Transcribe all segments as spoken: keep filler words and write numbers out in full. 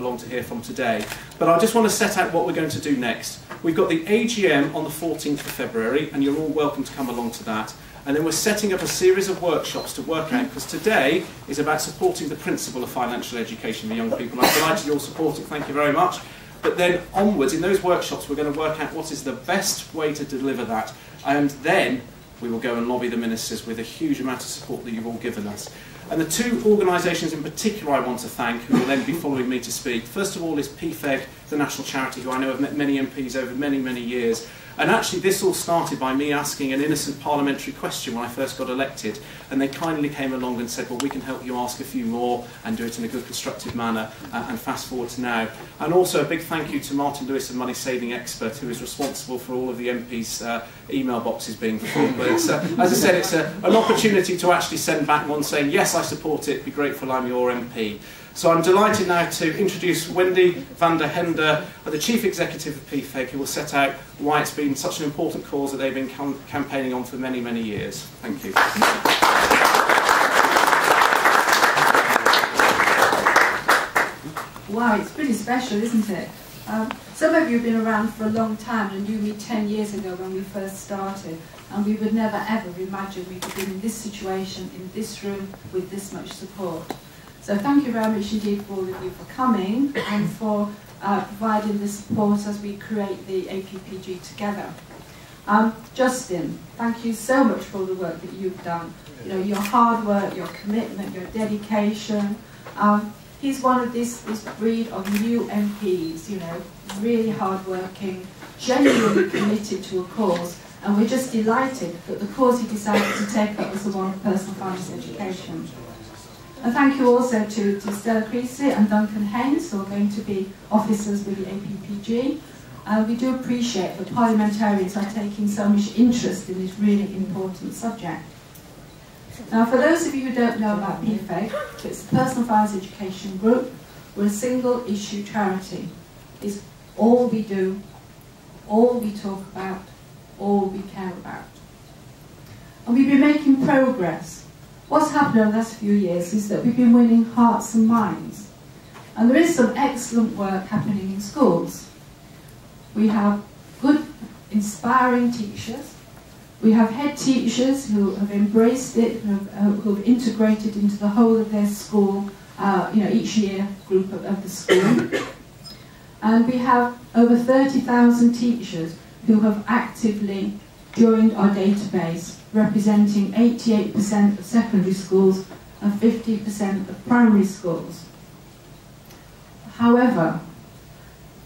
along to hear from today. But I just want to set out what we're going to do next. We've got the A G M on the fourteenth of February, and you're all welcome to come along to that. And then we're setting up a series of workshops to work out, because today is about supporting the principle of financial education for young people. I'm delighted you all support it, thank you very much. But then onwards, in those workshops, we're going to work out what is the best way to deliver that. And then we will go and lobby the ministers with a huge amount of support that you've all given us. And the two organisations in particular I want to thank, who will then be following me to speak. First of all is P F E G, the national charity, who I know have met many M Ps over many, many years. And actually this all started by me asking an innocent parliamentary question when I first got elected, and they kindly came along and said, well, we can help you ask a few more and do it in a good constructive manner, uh, and fast forward to now. And also a big thank you to Martin Lewis and Money Saving Expert, who is responsible for all of the M Ps' uh, email boxes being filled. But it's, uh, as I said, it's a, an opportunity to actually send back one saying, yes, I support it, be grateful I'm your M P. So I'm delighted now to introduce Wendy van der Hende, the Chief Executive of P F E G, who will set out why it's been such an important cause that they've been cam campaigning on for many, many years. Thank you. Wow, it's pretty special, isn't it? Um, some of you have been around for a long time, and you knew me ten years ago when we first started, and we would never ever imagine we could be in this situation, in this room, with this much support. So thank you very much indeed for all of you for coming and for uh, providing the support as we create the A P P G together. Um, Justin, thank you so much for all the work that you've done. You know, your hard work, your commitment, your dedication. Um, he's one of this, this breed of new M Ps, you know, really hard-working, genuinely committed to a cause, and we're just delighted that the cause he decided to take up was the one of personal finance education. And thank you also to, to Stella Creasy and Duncan Haines, who are going to be officers with the A P P G. Uh, we do appreciate that parliamentarians are taking so much interest in this really important subject. Now, for those of you who don't know about P F E G, it's the Personal Finance Education Group. We're a single issue charity. It's all we do, all we talk about, all we care about. And we've been making progress. What's happened over the last few years is that we've been winning hearts and minds. And there is some excellent work happening in schools. We have good, inspiring teachers. We have head teachers who have embraced it, who have, uh, who have integrated into the whole of their school, uh, you know, each year group of, of the school. And we have over thirty thousand teachers who have actively joined our database, representing eighty-eight percent of secondary schools and fifty percent of primary schools. However,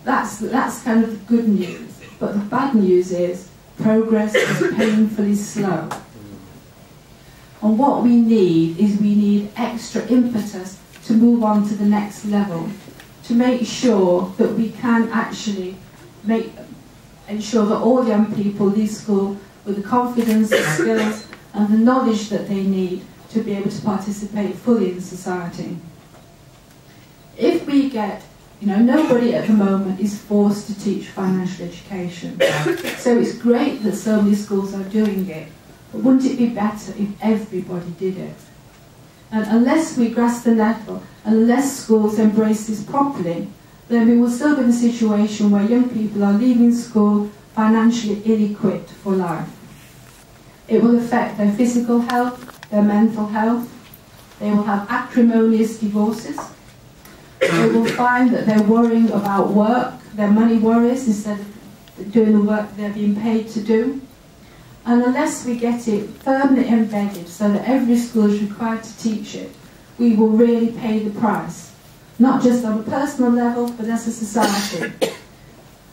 that's, that's kind of the good news, but the bad news is progress is painfully slow. And what we need is we need extra impetus to move on to the next level, to make sure that we can actually make, ensure that all young people leave school with the confidence, the skills and the knowledge that they need to be able to participate fully in society. If we get, you know, nobody at the moment is forced to teach financial education. So it's great that so many schools are doing it, but wouldn't it be better if everybody did it? And unless we grasp the nettle, unless schools embrace this properly, then we will still be in a situation where young people are leaving school financially ill-equipped for life. It will affect their physical health, their mental health. They will have acrimonious divorces. They will find that they're worrying about work, their money worries, instead of doing the work they're being paid to do. And unless we get it firmly embedded so that every school is required to teach it, we will really pay the price, not just on a personal level, but as a society.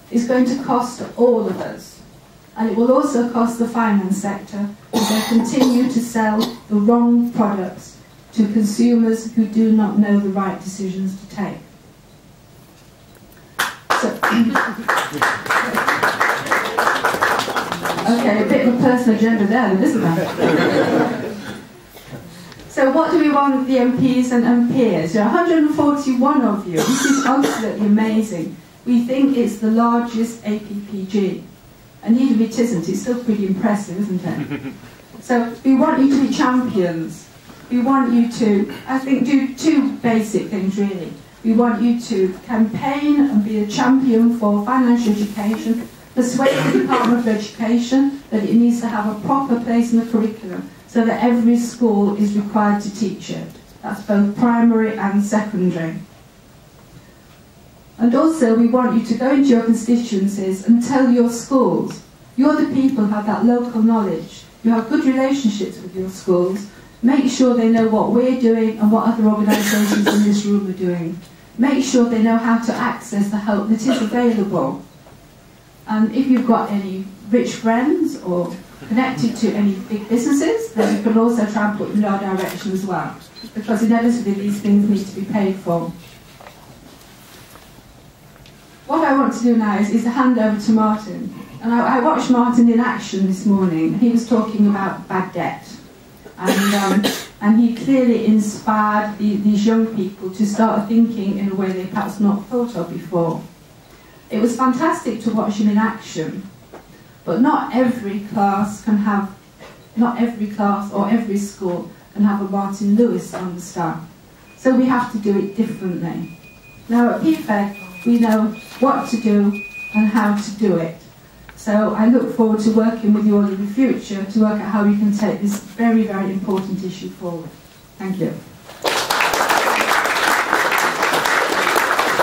It's going to cost all of us, and it will also cost the finance sector if they continue to sell the wrong products to consumers who do not know the right decisions to take. So okay, a bit of a personal agenda there, isn't there? So what do we want with the M Ps and, and peers? There are one hundred forty-one of you. This is absolutely amazing. We think it's the largest A P P G. And even if it isn't, it's still pretty impressive, isn't it? So we want you to be champions. We want you to, I think, do two basic things, really. We want you to campaign and be a champion for financial education, persuade the Department of Education that it needs to have a proper place in the curriculum so that every school is required to teach it. That's both primary and secondary. And also we want you to go into your constituencies and tell your schools. You're the people who have that local knowledge. You have good relationships with your schools. Make sure they know what we're doing and what other organisations in this room are doing. Make sure they know how to access the help that is available. And if you've got any rich friends or connected to any big businesses, then you can also try and put them in our direction as well. Because inevitably these things need to be paid for. What I want to do now is, is to hand over to Martin. And I, I watched Martin in action this morning. He was talking about bad debt. And, um, and he clearly inspired the, these young people to start thinking in a way they perhaps not thought of before. It was fantastic to watch him in action, but not every class can have, not every class or every school can have a Martin Lewis on the staff. So we have to do it differently. Now at P F E G, we know what to do and how to do it. So I look forward to working with you all in the future to work out how we can take this very, very important issue forward. Thank you.